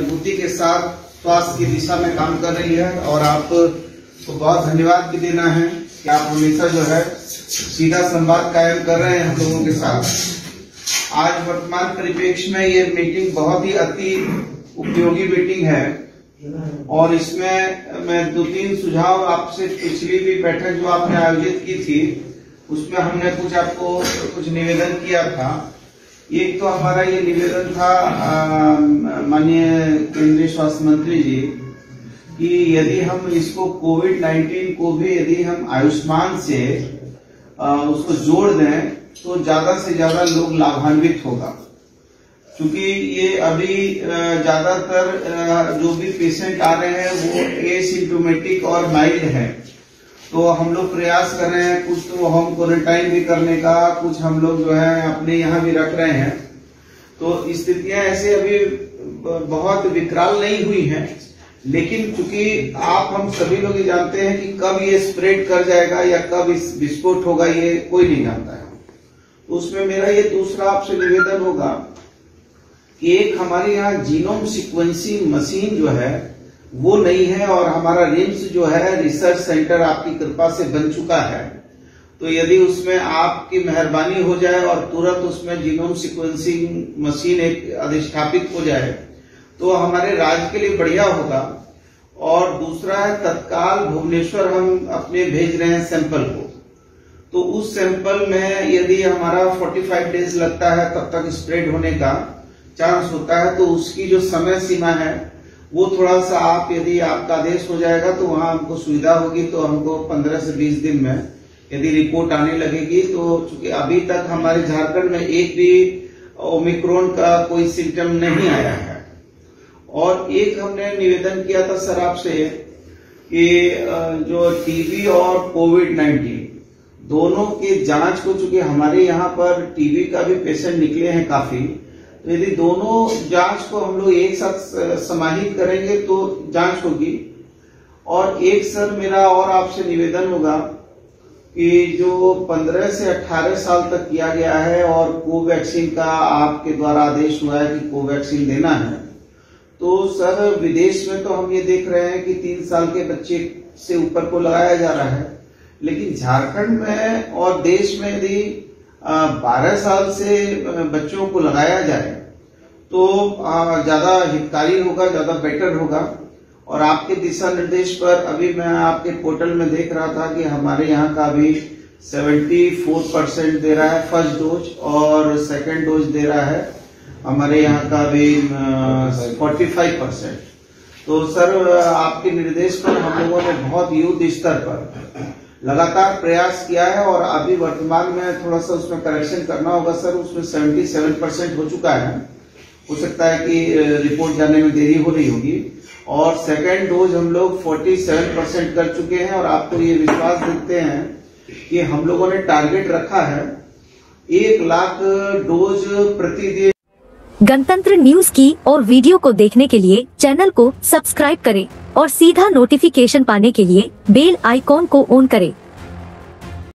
मजबूती के साथ स्वास्थ्य की दिशा में काम कर रही है और आपको तो बहुत धन्यवाद भी देना है कि आप हमेशा जो है सीधा संवाद कायम कर रहे हैं हम लोगों के साथ। आज वर्तमान परिप्रेक्ष्य में ये मीटिंग बहुत ही अति उपयोगी मीटिंग है और इसमें मैं दो तीन सुझाव आपसे पिछली भी बैठक जो आपने आयोजित की थी उसमें हमने कुछ आपको कुछ निवेदन किया था। एक तो हमारा ये निवेदन था माननीय केंद्रीय स्वास्थ्य मंत्री जी कि यदि हम इसको कोविड-19 को भी यदि हम आयुष्मान से उसको जोड़ दें तो ज्यादा से ज्यादा लोग लाभान्वित होगा, क्योंकि ये अभी ज्यादातर जो भी पेशेंट आ रहे हैं वो एसिम्प्टोमेटिक और माइल्ड है। तो हम लोग प्रयास कर रहे हैं, कुछ तो होम क्वारंटाइन भी करने का, कुछ हम लोग जो है अपने यहाँ भी रख रहे हैं। तो स्थितियां ऐसे अभी बहुत विकराल नहीं हुई हैं, लेकिन चूंकि आप हम सभी लोग ये जानते हैं कि कब ये स्प्रेड कर जाएगा या कब इस विस्फोट होगा ये कोई नहीं जानता है। उसमें मेरा ये दूसरा आपसे निवेदन होगा कि एक हमारे यहाँ जीनोम सिक्वेंसिंग मशीन जो है वो नहीं है और हमारा रिम्स जो है रिसर्च सेंटर आपकी कृपा से बन चुका है। तो यदि उसमें आपकी मेहरबानी हो जाए और तुरंत उसमें जीनोम सिक्वेंसिंग मशीन एक अधिष्ठापित हो जाए तो हमारे राज्य के लिए बढ़िया होगा। और दूसरा है तत्काल भुवनेश्वर हम अपने भेज रहे हैं सैंपल को, तो उस सैंपल में यदि हमारा 45 डेज लगता है तब तक स्प्रेड होने का चांस होता है, तो उसकी जो समय सीमा है वो थोड़ा सा आप यदि आपका आदेश हो जाएगा तो वहां हमको सुविधा होगी। तो हमको 15 से 20 दिन में यदि रिपोर्ट आने लगेगी, तो चूंकि अभी तक हमारे झारखंड में एक भी ओमिक्रॉन का कोई सिम्टम नहीं आया है। और एक हमने निवेदन किया था सर आपसे कि जो टीबी और कोविड-19 दोनों के जांच को, चूंकि हमारे यहाँ पर टीबी का भी पेशेंट निकले हैं काफी, तो यदि दोनों जांच को हम लोग एक साथ समाहित करेंगे तो जांच होगी। और एक सर मेरा और आपसे निवेदन होगा कि जो 15 से 18 साल तक किया गया है और कोवैक्सीन का आपके द्वारा आदेश हुआ है कि कोवैक्सीन देना है, तो सर विदेश में तो हम ये देख रहे हैं कि 3 साल के बच्चे से ऊपर को लगाया जा रहा है, लेकिन झारखंड में और देश में यदि 12 साल से बच्चों को लगाया जाए तो ज्यादा हितकारी होगा, ज्यादा बेटर होगा। और आपके दिशा निर्देश पर अभी मैं आपके पोर्टल में देख रहा था कि हमारे यहाँ का अभी 74% दे रहा है फर्स्ट डोज और सेकंड डोज दे रहा है हमारे यहाँ का अभी 45%। तो सर आपके निर्देश पर हम लोगों ने बहुत युद्ध स्तर पर लगातार प्रयास किया है और अभी वर्तमान में थोड़ा सा उसमें करेक्शन करना होगा सर, उसमें 77% हो चुका है। हो सकता है कि रिपोर्ट जाने में देरी हो रही होगी। और सेकेंड डोज हम लोग 47% कर चुके हैं और आपको ये विश्वास देते हैं कि हम लोगों ने टारगेट रखा है 1 लाख डोज प्रतिदिन। गणतंत्र न्यूज की और वीडियो को देखने के लिए चैनल को सब्सक्राइब करें और सीधा नोटिफिकेशन पाने के लिए बेल आइकॉन को ऑन करें।